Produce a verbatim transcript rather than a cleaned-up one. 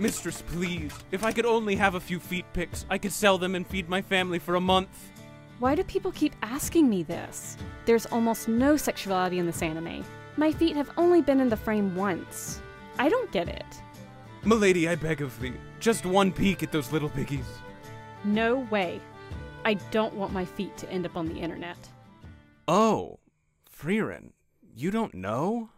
Mistress, please. If I could only have a few feet picks, I could sell them and feed my family for a month. Why do people keep asking me this? There's almost no sexuality in this anime. My feet have only been in the frame once. I don't get it. Milady, I beg of thee. Just one peek at those little piggies. No way. I don't want my feet to end up on the internet. Oh, Frieren, you don't know?